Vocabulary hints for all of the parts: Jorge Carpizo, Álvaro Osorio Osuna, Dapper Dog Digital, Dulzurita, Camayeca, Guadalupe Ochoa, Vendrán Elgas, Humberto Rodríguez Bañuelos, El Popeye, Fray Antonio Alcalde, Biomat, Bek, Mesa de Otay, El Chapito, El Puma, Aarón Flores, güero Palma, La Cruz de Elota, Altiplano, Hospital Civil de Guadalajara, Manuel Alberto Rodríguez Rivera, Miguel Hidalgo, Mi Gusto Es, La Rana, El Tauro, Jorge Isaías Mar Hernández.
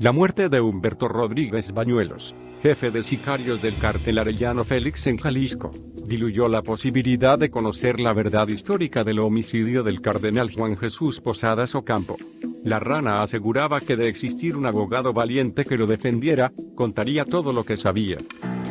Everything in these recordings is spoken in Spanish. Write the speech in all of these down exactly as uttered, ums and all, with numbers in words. La muerte de Humberto Rodríguez Bañuelos, jefe de sicarios del cártel Arellano Félix en Jalisco, diluyó la posibilidad de conocer la verdad histórica del homicidio del cardenal Juan Jesús Posadas Ocampo. La Rana aseguraba que de existir un abogado valiente que lo defendiera, contaría todo lo que sabía.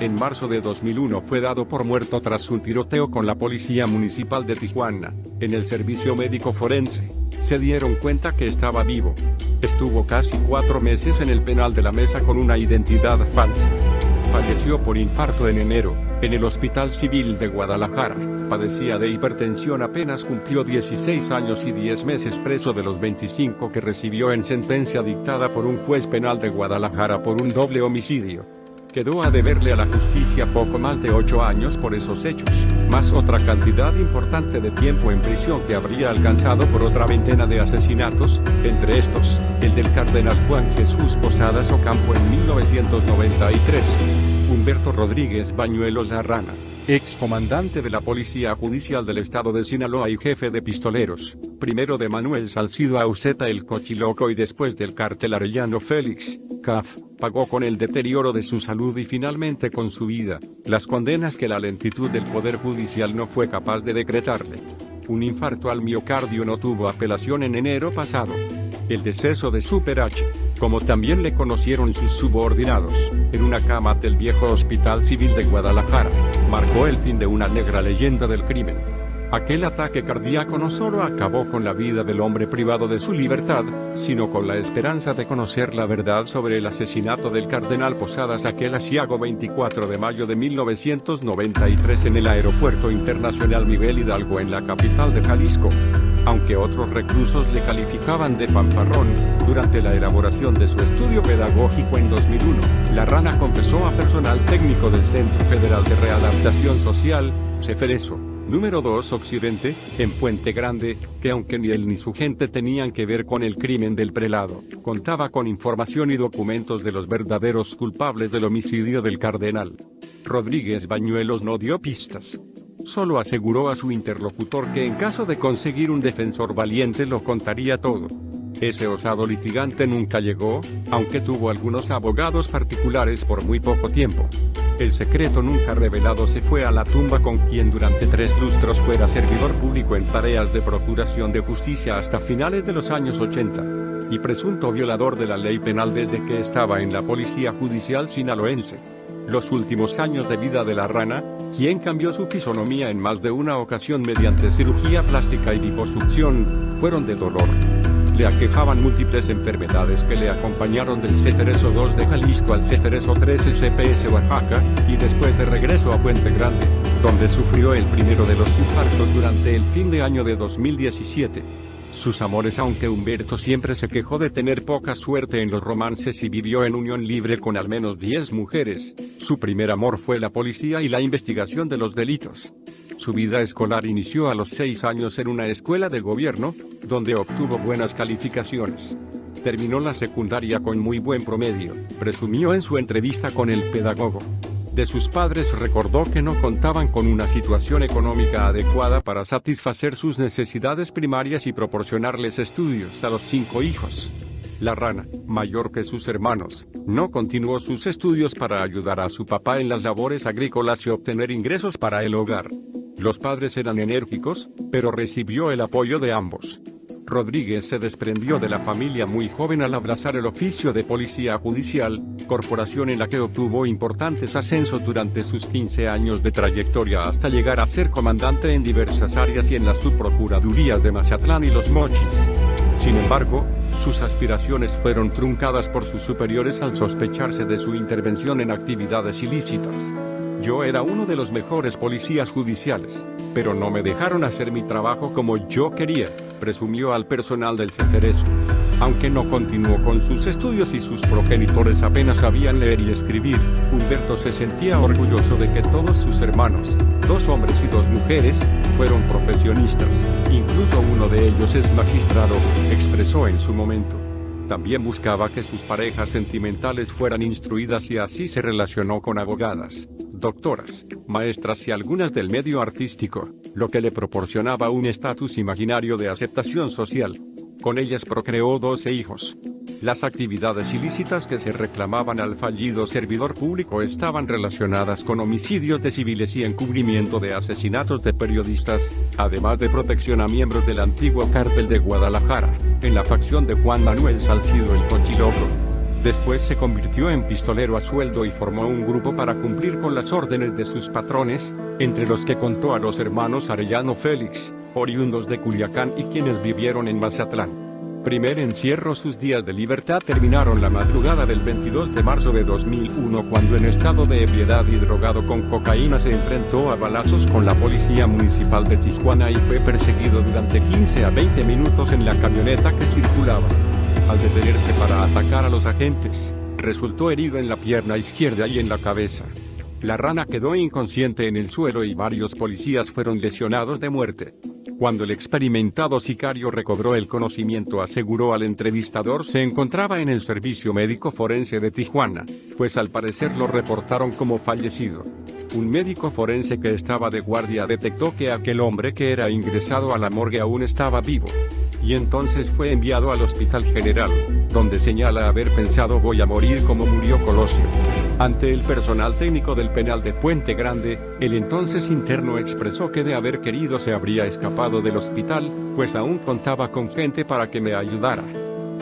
En marzo de dos mil uno fue dado por muerto tras un tiroteo con la Policía Municipal de Tijuana. En el Servicio Médico Forense, se dieron cuenta que estaba vivo. Estuvo casi cuatro meses en el penal de La Mesa con una identidad falsa. Falleció por infarto en enero, en el Hospital Civil de Guadalajara. Padecía de hipertensión. Apenas cumplió dieciséis años y diez meses preso de los veinticinco que recibió en sentencia dictada por un juez penal de Guadalajara por un doble homicidio. Quedó a deberle a la justicia poco más de ocho años por esos hechos, más otra cantidad importante de tiempo en prisión que habría alcanzado por otra veintena de asesinatos, entre estos, el del cardenal Juan Jesús Posadas Ocampo en mil novecientos noventa y tres. Humberto Rodríguez Bañuelos La Rana, excomandante de la Policía Judicial del Estado de Sinaloa y jefe de pistoleros, primero de Manuel Salcido Uzueta el Cochiloco y después del cártel Arellano Félix, C A F, pagó con el deterioro de su salud y finalmente con su vida, las condenas que la lentitud del Poder Judicial no fue capaz de decretarle. Un infarto al miocardio no tuvo apelación en enero pasado. El deceso de Super H, como también le conocieron sus subordinados, en una cama del viejo Hospital Civil de Guadalajara, marcó el fin de una negra leyenda del crimen. Aquel ataque cardíaco no solo acabó con la vida del hombre privado de su libertad, sino con la esperanza de conocer la verdad sobre el asesinato del cardenal Posadas aquel asiago veinticuatro de mayo de mil novecientos noventa y tres en el Aeropuerto Internacional Miguel Hidalgo en la capital de Jalisco. Aunque otros reclusos le calificaban de pamparrón, durante la elaboración de su estudio pedagógico en dos mil uno, La Rana confesó a personal técnico del Centro Federal de Readaptación Social, Sefereso, número dos Occidente, en Puente Grande, que aunque ni él ni su gente tenían que ver con el crimen del prelado, contaba con información y documentos de los verdaderos culpables del homicidio del cardenal. Rodríguez Bañuelos no dio pistas. Solo aseguró a su interlocutor que en caso de conseguir un defensor valiente lo contaría todo. Ese osado litigante nunca llegó, aunque tuvo algunos abogados particulares por muy poco tiempo. El secreto nunca revelado se fue a la tumba con quien durante tres lustros fuera servidor público en tareas de procuración de justicia hasta finales de los años ochenta, y presunto violador de la ley penal desde que estaba en la Policía Judicial sinaloense. Los últimos años de vida de La Rana, quien cambió su fisonomía en más de una ocasión mediante cirugía plástica y liposucción, fueron de dolor. Le aquejaban múltiples enfermedades que le acompañaron del Cefereso dos de Jalisco al Cefereso trece C P S Oaxaca, y después de regreso a Puente Grande, donde sufrió el primero de los infartos durante el fin de año de dos mil diecisiete. Sus amores. Aunque Humberto siempre se quejó de tener poca suerte en los romances y vivió en unión libre con al menos diez mujeres, su primer amor fue la policía y la investigación de los delitos. Su vida escolar inició a los seis años en una escuela de gobierno, donde obtuvo buenas calificaciones. Terminó la secundaria con muy buen promedio, presumió en su entrevista con el pedagogo. De sus padres recordó que no contaban con una situación económica adecuada para satisfacer sus necesidades primarias y proporcionarles estudios a los cinco hijos. La Rana, mayor que sus hermanos, no continuó sus estudios para ayudar a su papá en las labores agrícolas y obtener ingresos para el hogar. Los padres eran enérgicos, pero recibió el apoyo de ambos. Rodríguez se desprendió de la familia muy joven al abrazar el oficio de policía judicial, corporación en la que obtuvo importantes ascensos durante sus quince años de trayectoria hasta llegar a ser comandante en diversas áreas y en las subprocuradurías de Mazatlán y Los Mochis. Sin embargo, sus aspiraciones fueron truncadas por sus superiores al sospecharse de su intervención en actividades ilícitas. Yo era uno de los mejores policías judiciales, pero no me dejaron hacer mi trabajo como yo quería, presumió al personal del Cefereso. Aunque no continuó con sus estudios y sus progenitores apenas sabían leer y escribir, Humberto se sentía orgulloso de que todos sus hermanos, dos hombres y dos mujeres, fueron profesionistas, incluso uno de ellos es magistrado, expresó en su momento. También buscaba que sus parejas sentimentales fueran instruidas y así se relacionó con abogadas, doctoras, maestras y algunas del medio artístico, lo que le proporcionaba un estatus imaginario de aceptación social. Con ellas procreó doce hijos. Las actividades ilícitas que se reclamaban al fallido servidor público estaban relacionadas con homicidios de civiles y encubrimiento de asesinatos de periodistas, además de protección a miembros del antiguo cártel de Guadalajara, en la facción de Juan Manuel Salcido el Cochiloco. Después se convirtió en pistolero a sueldo y formó un grupo para cumplir con las órdenes de sus patrones, entre los que contó a los hermanos Arellano Félix, oriundos de Culiacán y quienes vivieron en Mazatlán. Primer encierro. Sus días de libertad terminaron la madrugada del veintidós de marzo de dos mil uno cuando en estado de ebriedad y drogado con cocaína se enfrentó a balazos con la Policía Municipal de Tijuana y fue perseguido durante quince a veinte minutos en la camioneta que circulaba. Al detenerse para atacar a los agentes, resultó herido en la pierna izquierda y en la cabeza. La Rana quedó inconsciente en el suelo y varios policías fueron lesionados de muerte. Cuando el experimentado sicario recobró el conocimiento, aseguró al entrevistador se encontraba en el Servicio Médico Forense de Tijuana, pues al parecer lo reportaron como fallecido. Un médico forense que estaba de guardia detectó que aquel hombre que era ingresado a la morgue aún estaba vivo. Y entonces fue enviado al Hospital General, donde señala haber pensado voy a morir como murió Colosio. Ante el personal técnico del penal de Puente Grande, el entonces interno expresó que de haber querido se habría escapado del hospital, pues aún contaba con gente para que me ayudara.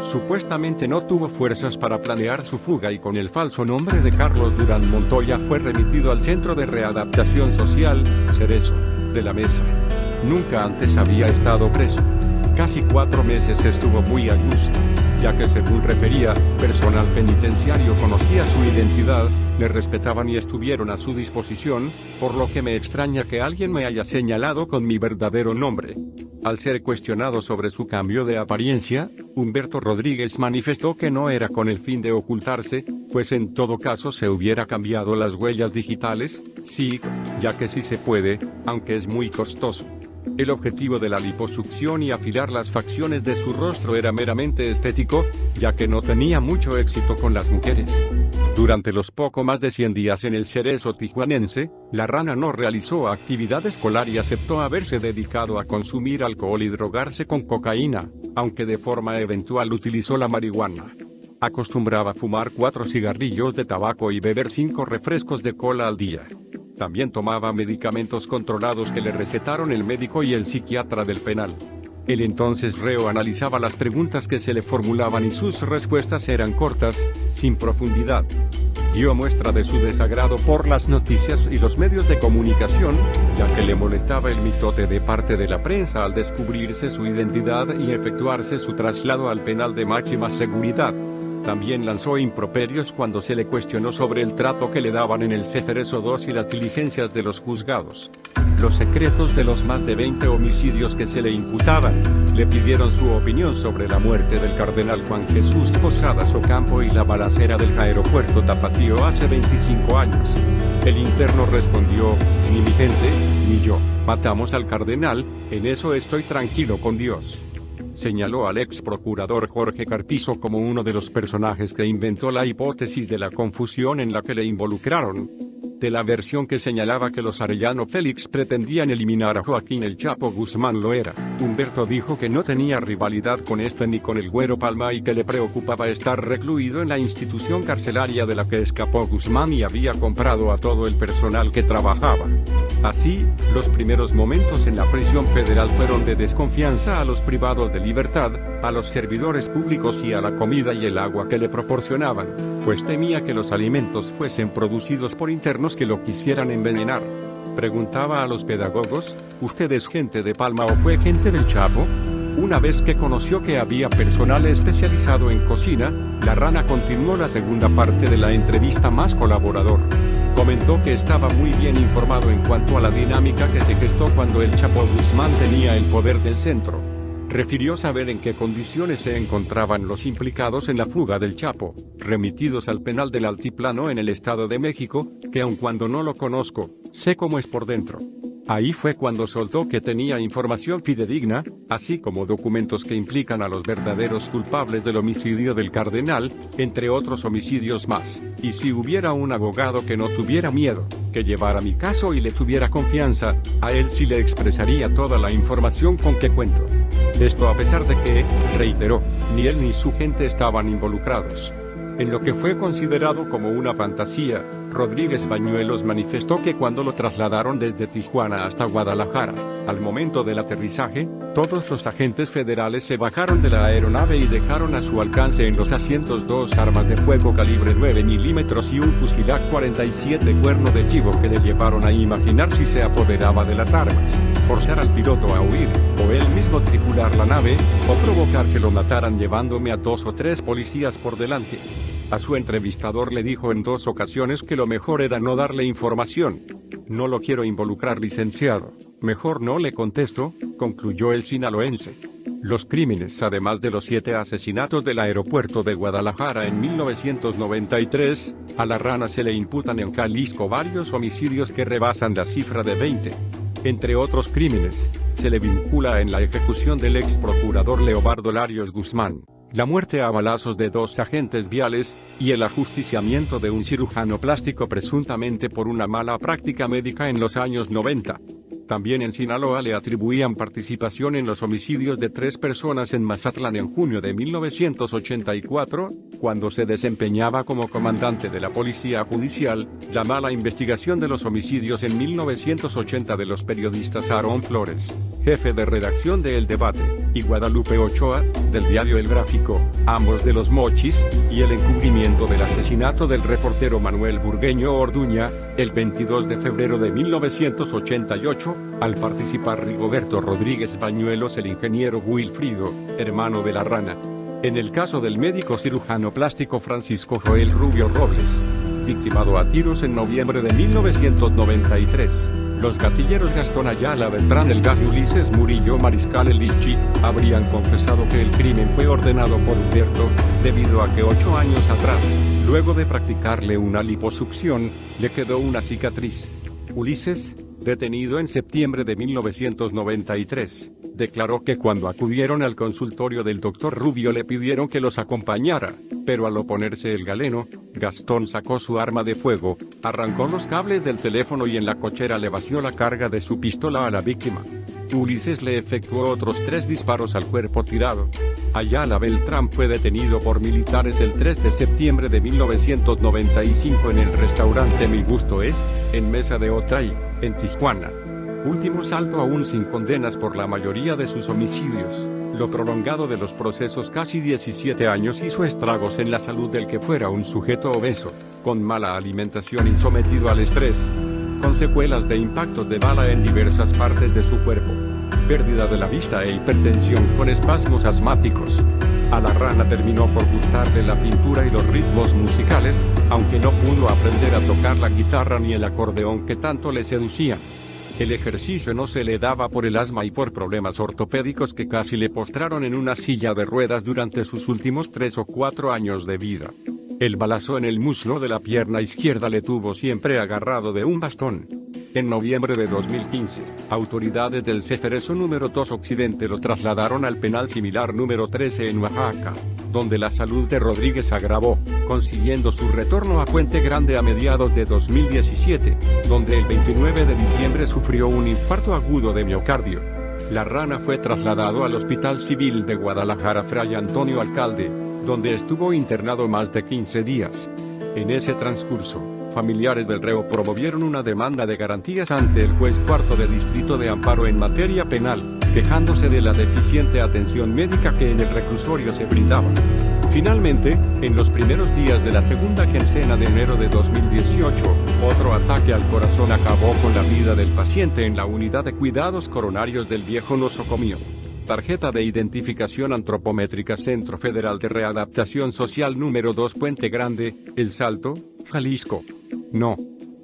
Supuestamente no tuvo fuerzas para planear su fuga y con el falso nombre de Carlos Durán Montoya fue remitido al Centro de Readaptación Social, Cerezo, de La Mesa. Nunca antes había estado preso. Casi cuatro meses estuvo muy a gusto, ya que según refería, personal penitenciario conocía su identidad, le respetaban y estuvieron a su disposición, por lo que me extraña que alguien me haya señalado con mi verdadero nombre. Al ser cuestionado sobre su cambio de apariencia, Humberto Rodríguez manifestó que no era con el fin de ocultarse, pues en todo caso se hubiera cambiado las huellas digitales, sí, ya que sí se puede, aunque es muy costoso. El objetivo de la liposucción y afilar las facciones de su rostro era meramente estético, ya que no tenía mucho éxito con las mujeres. Durante los poco más de cien días en el Cerezo tijuanense, La Rana no realizó actividad escolar y aceptó haberse dedicado a consumir alcohol y drogarse con cocaína, aunque de forma eventual utilizó la marihuana. Acostumbraba fumar cuatro cigarrillos de tabaco y beber cinco refrescos de cola al día. También tomaba medicamentos controlados que le recetaron el médico y el psiquiatra del penal. El entonces reo analizaba las preguntas que se le formulaban y sus respuestas eran cortas, sin profundidad. Dio muestra de su desagrado por las noticias y los medios de comunicación, ya que le molestaba el mitote de parte de la prensa al descubrirse su identidad y efectuarse su traslado al penal de máxima seguridad. También lanzó improperios cuando se le cuestionó sobre el trato que le daban en el Sefereso dos y las diligencias de los juzgados. Los secretos de los más de veinte homicidios que se le imputaban, le pidieron su opinión sobre la muerte del cardenal Juan Jesús Posadas Ocampo y la balacera del aeropuerto Tapatío hace veinticinco años. El interno respondió, ni mi gente, ni yo, matamos al cardenal, en eso estoy tranquilo con Dios. Señaló al ex procurador Jorge Carpizo como uno de los personajes que inventó la hipótesis de la confusión en la que le involucraron. De la versión que señalaba que los Arellano Félix pretendían eliminar a Joaquín el Chapo Guzmán Loera, Humberto dijo que no tenía rivalidad con este ni con el Güero Palma y que le preocupaba estar recluido en la institución carcelaria de la que escapó Guzmán y había comprado a todo el personal que trabajaba. Así, los primeros momentos en la prisión federal fueron de desconfianza a los privados de libertad, a los servidores públicos y a la comida y el agua que le proporcionaban, pues temía que los alimentos fuesen producidos por internos que lo quisieran envenenar. Preguntaba a los pedagogos, ¿usted es gente de Palma o fue gente del Chapo? Una vez que conoció que había personal especializado en cocina, La Rana continuó la segunda parte de la entrevista más colaborador. Comentó que estaba muy bien informado en cuanto a la dinámica que se gestó cuando el Chapo Guzmán tenía el poder del centro. Refirió saber en qué condiciones se encontraban los implicados en la fuga del Chapo, remitidos al penal del Altiplano en el Estado de México, que aun cuando no lo conozco, sé cómo es por dentro. Ahí fue cuando soltó que tenía información fidedigna, así como documentos que implican a los verdaderos culpables del homicidio del cardenal, entre otros homicidios más, y si hubiera un abogado que no tuviera miedo, que llevara mi caso y le tuviera confianza, a él sí le expresaría toda la información con que cuento. Esto a pesar de que, reiteró, ni él ni su gente estaban involucrados. En lo que fue considerado como una fantasía, Rodríguez Bañuelos manifestó que cuando lo trasladaron desde Tijuana hasta Guadalajara, al momento del aterrizaje, todos los agentes federales se bajaron de la aeronave y dejaron a su alcance en los asientos dos armas de fuego calibre nueve milímetros y un fusil A cuarenta y siete cuerno de chivo que le llevaron a imaginar si se apoderaba de las armas, forzar al piloto a huir, o él mismo tripular la nave, o provocar que lo mataran llevándome a dos o tres policías por delante. A su entrevistador le dijo en dos ocasiones que lo mejor era no darle información. No lo quiero involucrar, licenciado. Mejor no le contesto, concluyó el sinaloense. Los crímenes, además de los siete asesinatos del aeropuerto de Guadalajara en mil novecientos noventa y tres, a La Rana se le imputan en Jalisco varios homicidios que rebasan la cifra de veinte. Entre otros crímenes, se le vincula en la ejecución del ex procurador Leobardo Larios Guzmán, la muerte a balazos de dos agentes viales, y el ajusticiamiento de un cirujano plástico presuntamente por una mala práctica médica en los años noventa. También en Sinaloa le atribuían participación en los homicidios de tres personas en Mazatlán en junio de mil novecientos ochenta y cuatro, cuando se desempeñaba como comandante de la Policía Judicial, la mala investigación de los homicidios en mil novecientos ochenta de los periodistas Aarón Flores, jefe de redacción de El Debate, y Guadalupe Ochoa, del diario El Gráfico, ambos de Los Mochis, y el encubrimiento del asesinato del reportero Manuel Burgueño Orduña, el veintidós de febrero de mil novecientos ochenta y ocho, al participar Rigoberto Rodríguez Bañuelos, el ingeniero Wilfrido, hermano de La Rana. En el caso del médico cirujano plástico Francisco Joel Rubio Robles, victimado a tiros en noviembre de mil novecientos noventa y tres, los gatilleros Gastón Ayala, Vendrán Elgas y Ulises Murillo Mariscal Elichi habrían confesado que el crimen fue ordenado por Humberto, debido a que ocho años atrás, luego de practicarle una liposucción, le quedó una cicatriz. Ulises, detenido en septiembre de mil novecientos noventa y tres, declaró que cuando acudieron al consultorio del doctor Rubio le pidieron que los acompañara, pero al oponerse el galeno, Gastón sacó su arma de fuego, arrancó los cables del teléfono y en la cochera le vació la carga de su pistola a la víctima. Ulises le efectuó otros tres disparos al cuerpo tirado. Ayala Beltrán fue detenido por militares el tres de septiembre de mil novecientos noventa y cinco en el restaurante Mi Gusto Es, en Mesa de Otay, en Tijuana. Último salto aún sin condenas por la mayoría de sus homicidios, lo prolongado de los procesos casi diecisiete años hizo estragos en la salud del que fuera un sujeto obeso, con mala alimentación y sometido al estrés, con secuelas de impactos de bala en diversas partes de su cuerpo, pérdida de la vista e hipertensión con espasmos asmáticos. A La Rana terminó por gustarle la pintura y los ritmos musicales, aunque no pudo aprender a tocar la guitarra ni el acordeón que tanto le seducían. El ejercicio no se le daba por el asma y por problemas ortopédicos que casi le postraron en una silla de ruedas durante sus últimos tres o cuatro años de vida. El balazo en el muslo de la pierna izquierda le tuvo siempre agarrado de un bastón. En noviembre de dos mil quince, autoridades del Sefereso número dos Occidente lo trasladaron al penal similar número trece en Oaxaca, donde la salud de Rodríguez agravó, consiguiendo su retorno a Puente Grande a mediados de dos mil diecisiete, donde el veintinueve de diciembre sufrió un infarto agudo de miocardio. La Rana fue trasladado al Hospital Civil de Guadalajara Fray Antonio Alcalde, donde estuvo internado más de quince días. En ese transcurso, familiares del reo promovieron una demanda de garantías ante el juez cuarto de distrito de amparo en materia penal, quejándose de la deficiente atención médica que en el reclusorio se brindaba. Finalmente, en los primeros días de la segunda quincena de enero de dos mil dieciocho, otro ataque al corazón acabó con la vida del paciente en la unidad de cuidados coronarios del viejo nosocomio. Tarjeta de identificación antropométrica Centro Federal de Readaptación Social número dos Puente Grande, El Salto, Jalisco. No.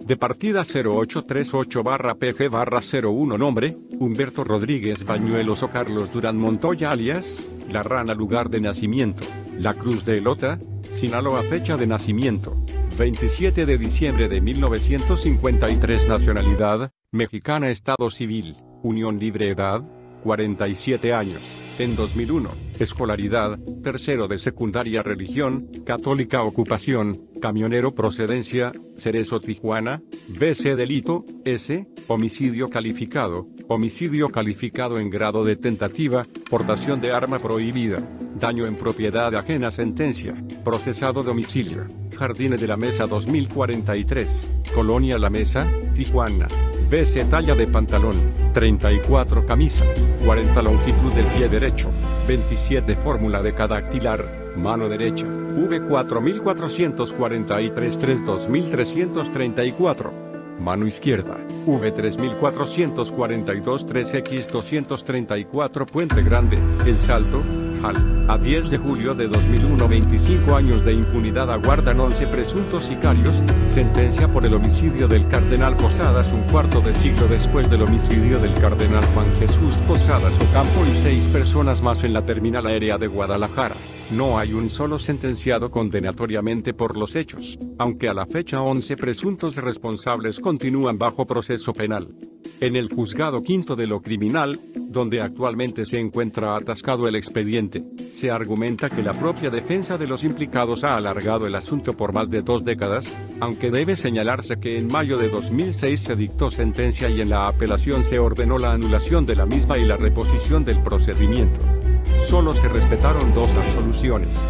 De partida cero ocho tres ocho barra P G barra cero uno nombre, Humberto Rodríguez Bañuelos o Carlos Durán Montoya alias, La Rana lugar de nacimiento, La Cruz de Elota, Sinaloa fecha de nacimiento, veintisiete de diciembre de mil novecientos cincuenta y tres nacionalidad, Mexicana Estado Civil, Unión Libre Edad, cuarenta y siete años, en dos mil uno, escolaridad, tercero de secundaria religión, católica ocupación, camionero procedencia, Cerezo Tijuana, B C delito, S, homicidio calificado, homicidio calificado en grado de tentativa, portación de arma prohibida, daño en propiedad ajena sentencia, procesado domicilio, Jardines de la Mesa dos mil cuarenta y tres, Colonia La Mesa, Tijuana. B C talla de pantalón, treinta y cuatro camisa, cuarenta longitud del pie derecho, veintisiete fórmula de cadactilar, mano derecha, V cuatro cuatro cuatro tres tres dos tres tres cuatro, mano izquierda, V tres cuatro cuatro dos tres X dos tres cuatro Puente Grande, El Salto, Jal, a diez de julio de dos mil uno, veinticinco años de impunidad aguardan once presuntos sicarios, sentencia por el homicidio del cardenal Posadas un cuarto de siglo después del homicidio del cardenal Juan Jesús Posadas Ocampo y seis personas más en la terminal aérea de Guadalajara. No hay un solo sentenciado condenatoriamente por los hechos, aunque a la fecha once presuntos responsables continúan bajo proceso penal. En el juzgado quinto de lo criminal, donde actualmente se encuentra atascado el expediente, se argumenta que la propia defensa de los implicados ha alargado el asunto por más de dos décadas, aunque debe señalarse que en mayo de dos mil seis se dictó sentencia y en la apelación se ordenó la anulación de la misma y la reposición del procedimiento. Solo se respetaron dos absoluciones.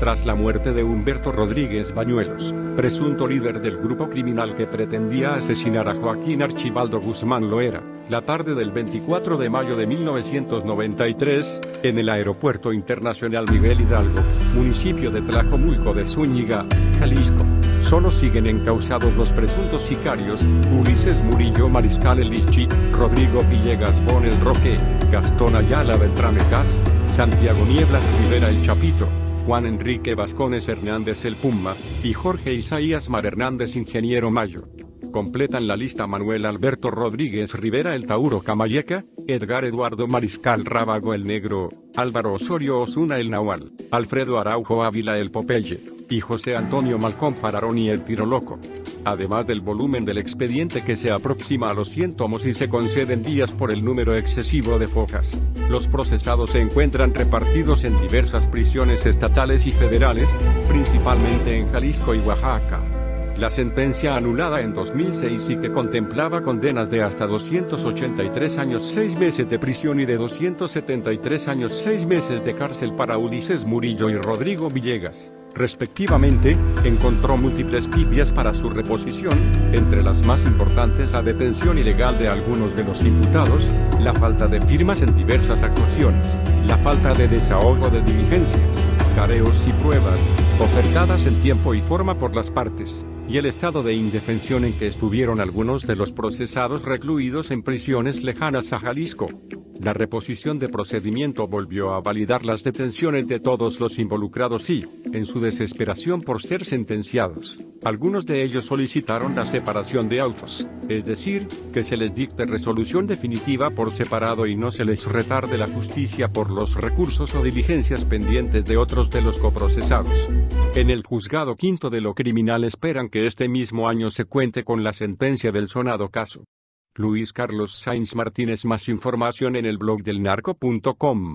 Tras la muerte de Humberto Rodríguez Bañuelos, presunto líder del grupo criminal que pretendía asesinar a Joaquín Archivaldo Guzmán Loera, la tarde del veinticuatro de mayo de mil novecientos noventa y tres, en el Aeropuerto Internacional Miguel Hidalgo, municipio de Tlajomulco de Zúñiga, Jalisco, solo siguen encausados los presuntos sicarios, Ulises Murillo Mariscal Elichi, Rodrigo Villegas Bonel Roque, Gastón Ayala Beltrán Cas, Santiago Nieblas Rivera El Chapito, Juan Enrique Vascones Hernández El Puma, y Jorge Isaías Mar Hernández Ingeniero Mayo. Completan la lista Manuel Alberto Rodríguez Rivera El Tauro Camayeca, Edgar Eduardo Mariscal Rábago El Negro, Álvaro Osorio Osuna El Nahual, Alfredo Araujo Ávila El Popeye, y José Antonio Malcón Fararoni El Tiroloco. Además del volumen del expediente que se aproxima a los cien tomos y se conceden días por el número excesivo de fojas, los procesados se encuentran repartidos en diversas prisiones estatales y federales, principalmente en Jalisco y Oaxaca. La sentencia anulada en dos mil seis y que contemplaba condenas de hasta doscientos ochenta y tres años seis meses de prisión y de doscientos setenta y tres años seis meses de cárcel para Ulises Murillo y Rodrigo Villegas, respectivamente, encontró múltiples pifias para su reposición, entre las más importantes la detención ilegal de algunos de los imputados, la falta de firmas en diversas actuaciones, la falta de desahogo de diligencias, careos y pruebas, ofertadas en tiempo y forma por las partes, y el estado de indefensión en que estuvieron algunos de los procesados recluidos en prisiones lejanas a Jalisco. La reposición de procedimiento volvió a validar las detenciones de todos los involucrados y, en su desesperación por ser sentenciados, algunos de ellos solicitaron la separación de autos, es decir, que se les dicte resolución definitiva por separado y no se les retarde la justicia por los recursos o diligencias pendientes de otros de los coprocesados. En el juzgado quinto de lo criminal esperan que este mismo año se cuente con la sentencia del sonado caso. Luis Carlos Sainz Martínez. Más información en el blog del narco punto com.